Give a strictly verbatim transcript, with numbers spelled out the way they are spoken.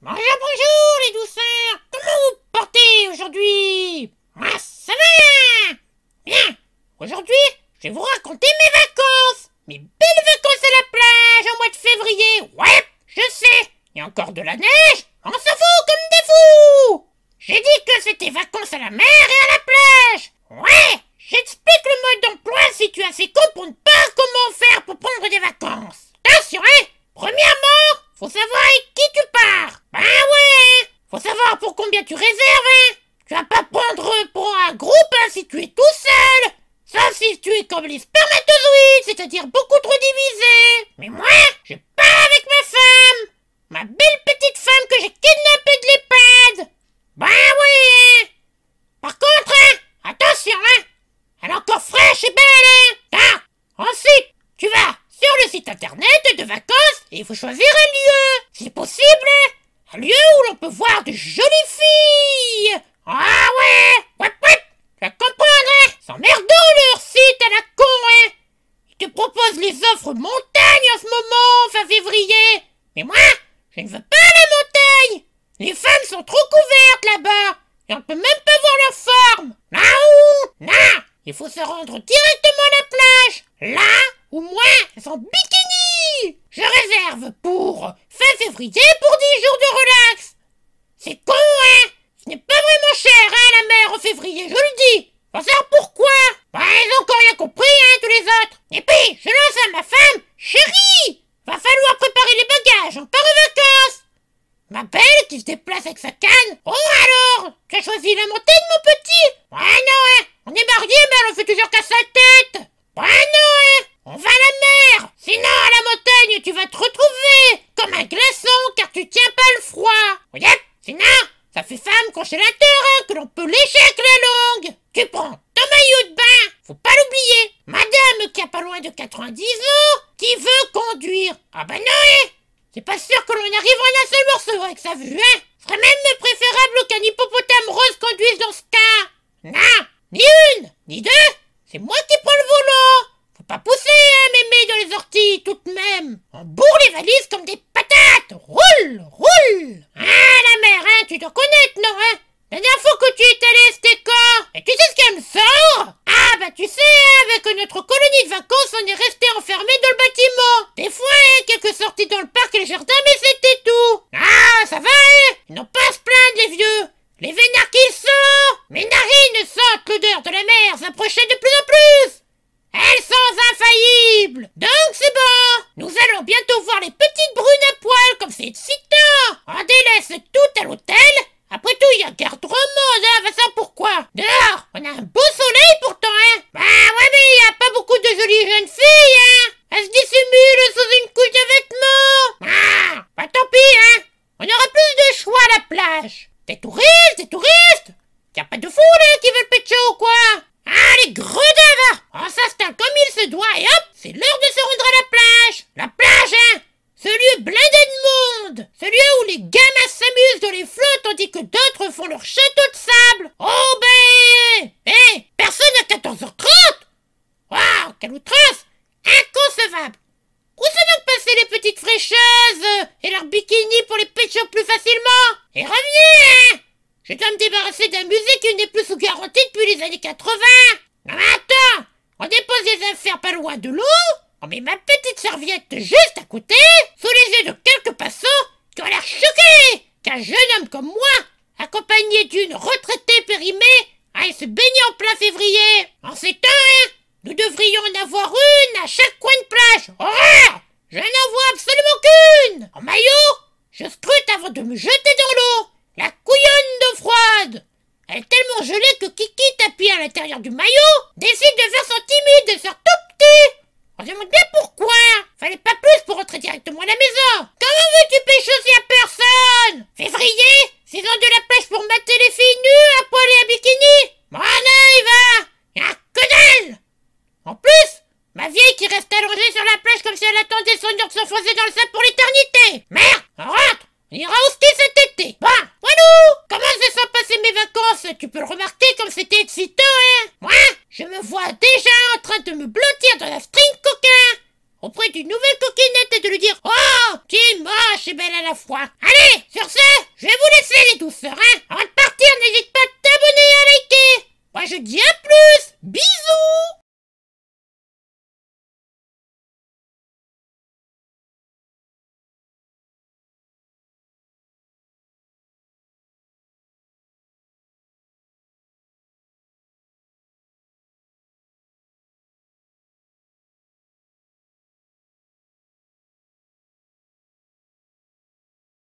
Bonjour les douxeurs, comment vous portez aujourd'hui? Ah, ça va! Bien! Aujourd'hui, je vais vous raconter mes vacances! Mes belles vacances à la plage en mois de février! Ouais, je sais! Il y a encore de la neige! On s'en fout comme des fous! J'ai dit que c'était vacances à la mer et à la plage! Ouais! J'explique le mode d'emploi si tu es assez con pour ne pas comment faire pour prendre des vacances! Attention, hein! Premièrement, faut savoir avec qui tu pars. Ben ouais, faut savoir pour combien tu réserves, hein. Tu vas pas prendre pour un groupe, hein, si tu es tout seul. Sauf si tu es comme les spermatozoïdes, c'est-à-dire beaucoup trop divisé. Mais moi, je pars avec ma femme. Ma belle petite femme que j'ai kidnappée de l'EHPAD. Ben ouais, hein. Par contre, hein, attention, hein. Elle est encore fraîche et belle, hein. Ah, ensuite, tu vas sur le site internet de vacances et il faut choisir un lieu, si possible, un lieu où l'on peut voir de jolies filles. Ah ouais, ouais, ouais, tu vas comprendre, hein, s'emmerdant leur site à la con, hein. Ils te proposent les offres montagne en ce moment, fin février, mais moi, je ne veux pas la montagne. Les femmes sont trop couvertes là-bas et on ne peut même pas voir leur forme. Non, non, il faut se rendre directement à la plage, là, ou moi, elles sont bikini! Je réserve pour fin février pour dix jours de relax! C'est con, hein? Ce n'est pas vraiment cher, hein, la mer en février, je le dis! Faut savoir pourquoi! Bah, ils ont encore rien compris, hein, tous les autres! Et puis, je lance à ma femme, chérie! Va falloir préparer les bagages, on part en vacances! Ma belle qui se déplace avec sa canne! Oh alors! Tu as choisi la montagne, mon petit? Ouais, non, hein! On est mariés, mais elle en fait toujours qu'à sa tête! Ouais, non, hein! On va à la mer! Sinon, à la montagne, tu vas te retrouver comme un glaçon car tu tiens pas le froid. Regarde, sinon, ça fait femme congélateur, hein, que l'on peut lécher avec la langue. Tu prends ton maillot de bain, faut pas l'oublier. Madame qui a pas loin de quatre-vingt-dix ans, qui veut conduire. Ah ben non, hein, c'est pas sûr que l'on arrive en un seul morceau avec sa vue, hein. Ce serait même préférable qu'un hippopotame rose conduise dans ce cas. Non, ni une, ni deux, c'est moi qui prends le volant. Faut pas pousser, hein, mémé, dans les orties, tout de même. On bourre les valises comme des patates. Roule, roule. Ah, la mère, hein, tu dois connaître, non, hein? La dernière fois que tu es allé, c'était quand? Et tu sais ce qu'elle me sort? Ah, bah, tu sais, avec notre colonie de vacances, on est resté enfermé dans le bâtiment. Des fois, hein, quelques sorties dans le parc et le jardin, mais c'était tout. Ah, ça va, hein? Ils n'ont pas à se plaindre, les vieux. Les vénards qu'ils sont. Mes narines sentent l'odeur de la mer s'approcher de plus en plus. Elles sont infaillibles! Donc c'est bon! Nous allons bientôt voir les petites brunes à poil comme c'est excitant! On délaisse tout à l'hôtel! Après tout, il y a garde au monde, hein, va savoir pourquoi! Dehors, on a un beau soleil pourtant, hein! Bah ouais, mais il n'y a pas beaucoup de jolies jeunes filles, hein! Elles se dissimulent sous une couche de vêtements! Ah! Bah tant pis, hein! On aura plus de choix à la plage! Des touristes, des touristes! Y a pas de fous, là, qui veulent pécho ou quoi? Ah, les gredins, va! On s'installe comme il se doit et hop, c'est l'heure de se rendre à la plage! La plage, hein! Ce lieu blindé de monde! Ce lieu où les gamins s'amusent dans les flots tandis que d'autres font leur château de sable! Oh ben! Hé! Hey, personne à quatorze heures trente! Waouh, quelle outrance! Inconcevable! Où se vont passer les petites fraîcheuses et leurs bikinis pour les pécho plus facilement? Et revenez, hein! Je dois me débarrasser d'un musée qui n'est plus sous garantie depuis les années quatre-vingt. Non mais attends, on dépose les affaires pas loin de l'eau, on met ma petite serviette juste à côté, sous les yeux de quelques passants qui ont l'air choqués qu'un jeune homme comme moi, accompagné d'une retraitée périmée, aille se baigner en plein février. En ces temps, hein, nous devrions en avoir une à chaque coin de plage. Horreur! Je n'en vois absolument qu'une! En maillot, je scrute avant de me jeter dans l'eau. La couillonne d'eau froide! Elle est tellement gelée que Kiki, tapis à l'intérieur du maillot, décide de faire son timide et sort tout petit! On se demande bien pourquoi! Fallait pas plus pour rentrer directement à la maison! Comment veux-tu pécho si y'a personne? Février? Saison de la plage pour mater les filles nues à poil et à bikini? Mon œil va! Y'a que dalle! En plus, ma vieille qui reste allongée sur la plage comme si elle attendait son heure de s'enfoncer dans le sable pour l'éternité! Merde! On rentre! On ira au ski cet été! Bon,